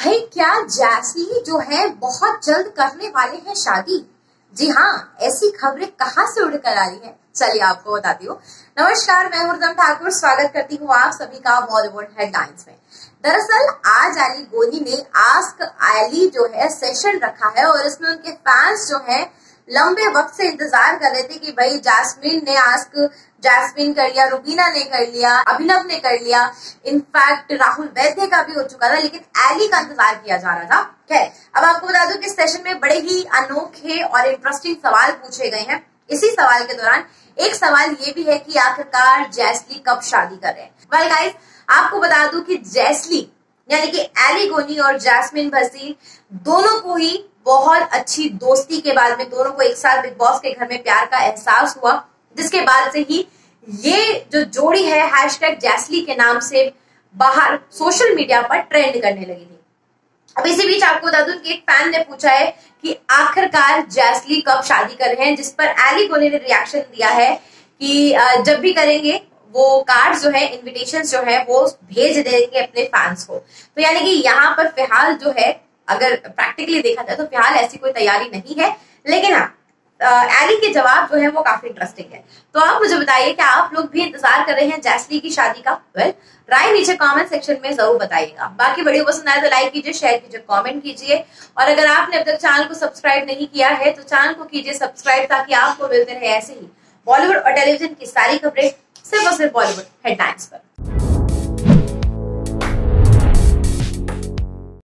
भाई क्या जैसी जो है बहुत जल्द करने वाले हैं शादी। जी हाँ, ऐसी खबरें कहाँ से उड़कर आ रही है चलिए आपको बताती हूँ। नमस्कार, मैं उर्धम ठाकुर स्वागत करती हूँ आप सभी का बॉलीवुड हेडलाइंस में। दरअसल आज अली गोनी ने आस्क अली जो है सेशन रखा है और इसमें उनके फैंस जो है लंबे वक्त से इंतजार कर रहे थे कि भाई जैस्मिन ने आस्क जैस्मिन कर लिया, रुबीना ने कर लिया, अभिनव ने कर लिया, इनफैक्ट राहुल वैद्य का भी हो चुका था, लेकिन अली का इंतजार किया जा रहा था। खैर, अब आपको बता दूं कि सेशन में बड़े ही अनोखे और इंटरेस्टिंग सवाल पूछे गए हैं। इसी सवाल के दौरान एक सवाल ये भी है कि आखिरकार जैस्ली कब शादी कर रहे हैं। वेल गाइस, आपको बता दूं कि जैस्ली यानी कि अली गोनी और जैस्मिन भसीन दोनों को ही बहुत अच्छी दोस्ती के बाद में दोनों को एक साथ बिग बॉस के घर में प्यार का एहसास हुआ, जिसके बाद से ही ये जो जोड़ी है हैशटैग जैस्ली के नाम से बाहर सोशल मीडिया पर ट्रेंड करने लगी थी। अब इसी बीच आपको बता दूं कि एक फैन ने पूछा है कि आखिरकार जैस्ली कब शादी कर रहे हैं, जिस पर अली गोनी ने रिएक्शन दिया है कि जब भी करेंगे वो कार्ड जो है इन्विटेशन जो है वो भेज देंगे अपने फैंस को। तो यानी कि यहाँ पर फिलहाल जो है अगर प्रैक्टिकली देखा जाए तो फिलहाल ऐसी कोई तैयारी नहीं है, लेकिन हाँ अली के जवाब जो है वो काफी इंटरेस्टिंग है। तो आप मुझे बताइए कि आप लोग भी इंतजार कर रहे हैं जैस्ली की शादी का। वेल राय नीचे कमेंट सेक्शन में जरूर बताइएगा। बाकी वीडियो पसंद आए तो लाइक कीजिए, शेयर कीजिए, कमेंट कीजिए, और अगर आपने अब तक चैनल को सब्सक्राइब नहीं किया है तो चैनल को कीजिए सब्सक्राइब, ताकि आपको मिलते रहे ऐसे ही बॉलीवुड और टेलीविजन की सारी खबरें सिर्फ और सिर्फ बॉलीवुड हेडलाइंस पर।